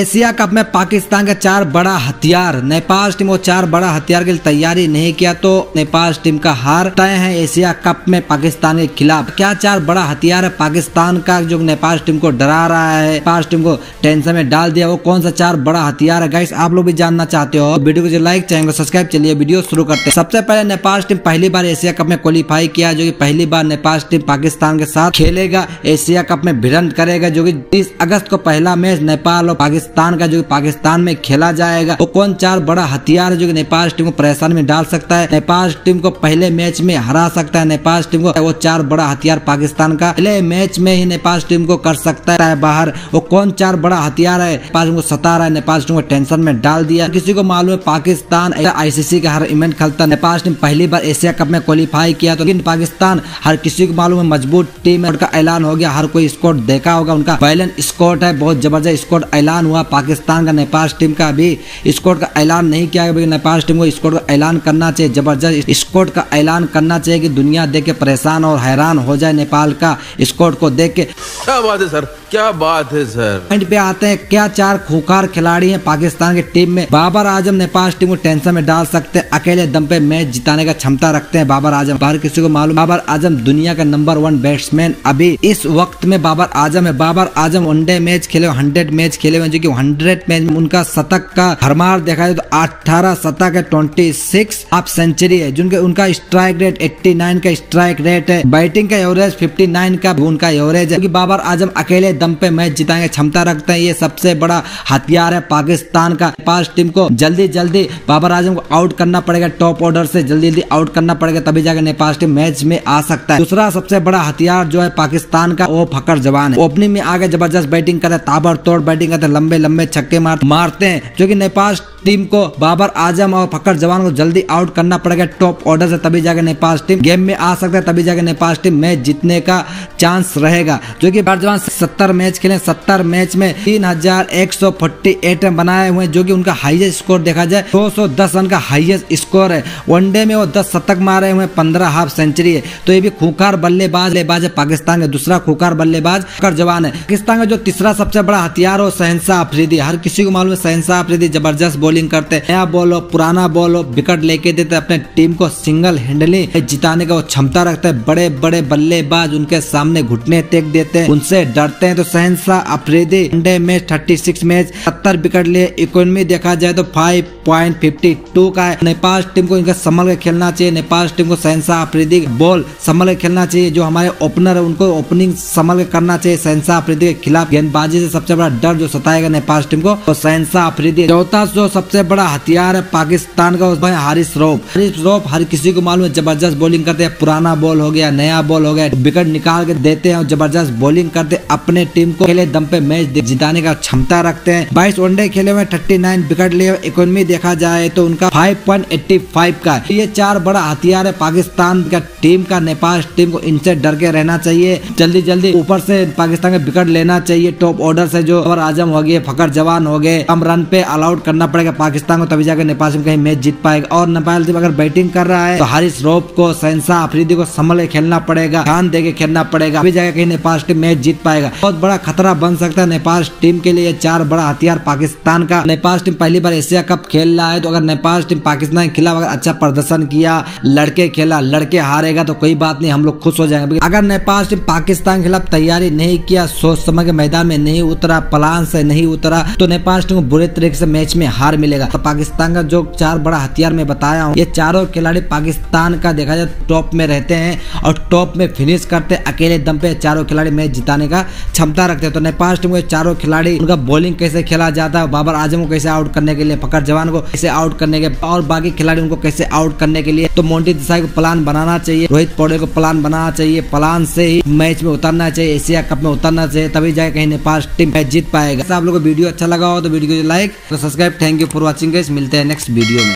Asia Cup में पाकिस्तान का चार बड़ा हथियार नेपाल टीम और चार बड़ा हथियार के लिए तैयारी नहीं किया तो नेपाल टीम का हार तय है एशिया कप में पाकिस्तान के खिलाफ। क्या चार बड़ा हथियार है पाकिस्तान का जो नेपाल टीम को डरा रहा है, नेपाल टीम को टेंशन में डाल दिया, वो कौन सा चार बड़ा हथियार है? गाइस आप लोग भी जानना चाहते हो वीडियो को लाइक, चैनल को सब्सक्राइब। चलिए वीडियो शुरू करते हैं। सबसे पहले नेपाल टीम पहली बार एशिया कप में क्वालिफाई किया, जो कि पहली बार नेपाल टीम पाकिस्तान के साथ खेलेगा, एशिया कप में भिड़ंत करेगा, जो कि 30 अगस्त को पहला मैच नेपाल और पाकिस्तान का जो कि पाकिस्तान में खेला जाएगा। वो कौन चार बड़ा हथियार है जो कि नेपाल टीम को परेशानी में डाल सकता है, नेपाल टीम को पहले मैच में हरा सकता है, नेपाल टीम को वो चार बड़ा हथियार पाकिस्तान का पहले मैच में ही नेपाल टीम को कर सकता है बाहर। वो कौन चार बड़ा हथियार है नेपाल टीम को सता रहा है, नेपाल टीम को टेंशन में डाल दिया। किसी को मालूम है पाकिस्तान आईसीसी का हर इवेंट खेलता है, नेपाल टीम पहली बार एशिया कप में क्वालिफाई किया तो, लेकिन पाकिस्तान हर किसी को मालूम है मजबूत टीम है, उनका ऐलान हो गया, हर कोई स्कोर देखा होगा, उनका बैलेंस स्कोर है, बहुत जबरदस्त स्कोर ऐलान हुआ पाकिस्तान का। नेपाल टीम का भी स्कोर का ऐलान नहीं किया है, नेपाल टीम को स्कोर का ऐलान करना चाहिए, जबरदस्त स्कोर का ऐलान करना चाहिए कि दुनिया देख के परेशान और हैरान हो जाए नेपाल का स्कोर को देख के। क्या बात है सर, क्या बात है सर। पॉइंट पे आते हैं, क्या चार खूंखार खिलाड़ी हैं पाकिस्तान की टीम में? बाबर आजम नेपाल टीम को टेंशन में डाल सकते हैं, अकेले दम पे मैच जिताने का क्षमता रखते हैं बाबर आजम। बाहर किसी को मालूम बाबर आजम दुनिया का नंबर 1 बैट्समैन अभी इस वक्त में बाबर आजम है। बाबर आजम वनडे मैच खेले 100 मैच खेले हुए, जो की 100 मैच में उनका शतक का भरमार देखा जाए तो 18 शतक है, 26 हाफ सेंचुरी है, जिनके उनका स्ट्राइक रेट 89 का स्ट्राइक रेट है, बैटिंग का एवरेज 59 का उनका एवरेज है, क्योंकि बाबर आजम अकेले दम पे मैच जिताने की क्षमता रखते हैं। ये सबसे बड़ा हथियार है पाकिस्तान का। पास टीम को जल्दी जल्दी बाबर आजम को आउट करना पड़ेगा, टॉप ऑर्डर से जल्दी जल्दी आउट करना पड़ेगा, तभी जाकर नेपाल टीम मैच में आ सकता है। दूसरा सबसे बड़ा हथियार जो है पाकिस्तान का वो फखर जमान है। ओपनिंग में आगे जबरदस्त बैटिंग करते, ताबड़तोड़ बैटिंग करते, लंबे लंबे छक्के मारते हैं, जो कि नेपाल टीम को बाबर आजम और फखर जमान को जल्दी आउट करना पड़ेगा टॉप ऑर्डर से, तभी जाकर नेपाल टीम गेम में आ सकता है, तभी जाकर नेपाल टीम मैच जीतने का चांस रहेगा। जो कि बाबर जमान 70 मैच खेले, 70 मैच में 3148 रन बनाए हुए, जो कि उनका हाईएस्ट स्कोर देखा जाए 210 रन का हाईएस्ट स्कोर है। वनडे में वो 10 शतक मारे हुए, 15 हाफ सेंचुरी है, तो ये भी खूंखार बल्लेबाज है पाकिस्तान का। दूसरा खूंखार बल्लेबाज फखर जमान है पाकिस्तान का। जो तीसरा सबसे बड़ा हथियार हो शाहीन शाह अफरीदी, हर किसी को मालूम है शाहीन शाह अफरीदी जबरदस्त बॉलिंग करते हैं, नया बॉल हो पुराना बॉल हो विकेट लेके देते, अपने टीम को सिंगल हैंडली जिताने का वो क्षमता रखते हैं। बड़े बड़े बल्लेबाज उनके सामने घुटने टेक देते हैं, उनसे डरते हैं। तो Shaheen Shah Afridi one day match 36 match 70 wicket लिए, इकोनॉमी देखा जाए तो 5.52 का है। नेपाल टीम को इनका संभल के खेलना चाहिए, नेपाल टीम को शाहीन शाह अफरीदी बॉल संभल के खेलना चाहिए, जो हमारे ओपनर है उनको ओपनिंग संभल के करना चाहिए। शाहीन शाह अफरीदी के खिलाफ गेंदबाजी से सबसे बड़ा डर जो सताएगा नेपाल टीम को तो शाहीन शाह अफरीदी। चौथा जो सबसे बड़ा हथियार है पाकिस्तान का उसमें हारिस रऊफ। हारिस रऊफ हर किसी को मालूम है जबरदस्त बॉलिंग करते हैं, पुराना बॉल हो गया नया बॉल हो गया विकेट निकाल के देते हैं और जबरदस्त बॉलिंग करते हैं, अपने टीम को खेले दम पे मैच जिताने का क्षमता रखते हैं। 22 वनडे खेले हुए 39 विकेट लिए, इकोनॉमी देखा जाए तो उनका 5.85 का। ये चार बड़ा हथियार है पाकिस्तान का टीम का। नेपाल टीम को इनसे डर के रहना चाहिए, जल्दी जल्दी ऊपर से पाकिस्तान का विकेट लेना चाहिए टॉप ऑर्डर से, जो बाबर आजम हो गए फखर जमान हो गए, कम रन पे ऑलआउट करना पड़ेगा पाकिस्तान को, तभी जाकर नेपाल टीम कहीं मैच जीत पाएगा। और नेपाल टीम अगर बैटिंग कर रहा है तो हारिस रऊफ को शाहीन शाह अफरीदी को संभल के खेलना पड़ेगा, ध्यान देके खेलना पड़ेगा, तभी जाकर कहीं नेपाल टीम मैच जीत पाएगा। बहुत बड़ा खतरा बन सकता है नेपाल टीम के लिए चार बड़ा हथियार पाकिस्तान का। नेपाल टीम पहली बार एशिया कप खेल रहा है, तो अगर नेपाल टीम पाकिस्तान के खिलाफ अगर अच्छा प्रदर्शन किया, लड़के खेला, लड़के हारेगा तो कोई बात नहीं, हम लोग खुश हो जाएंगे। अगर नेपाल टीम पाकिस्तान के खिलाफ तैयारी नहीं किया, सोच समझ के मैदान में नहीं उतरा, प्लान से नहीं उतरा, तो नेपाल टीम को बुरे तरीके से मैच में हार मिलेगा। तो पाकिस्तान का जो चार बड़ा हथियार मैं बताया हूँ, ये चारों खिलाड़ी पाकिस्तान का देखा जाए टॉप में रहते हैं और टॉप में फिनिश करते हैं, अकेले दम पे चारों खिलाड़ी मैच जिताने का क्षमता रखते हैं। तो नेपाल टीम के चारों खिलाड़ी उनका बॉलिंग कैसे खेला जाता है, बाबर आजम को कैसे आउट करने के लिए, फखर जमान को कैसे आउट करने के और बाकी खिलाड़ी उनको कैसे आउट करने के लिए, तो मोंटी देसाई को प्लान बनाना चाहिए, रोहित पौडेल को प्लान बनाना चाहिए, प्लान से ही मैच में उतरना चाहिए, एशिया कप में उतरना चाहिए, तभी जाकर कहीं नेपाल टीम मैच जीत पाएगा। आप लोग को वीडियो अच्छा लगा हो तो वीडियो को like, subscribe. Thank you for watching guys, मिलते हैं नेक्स्ट वीडियो में।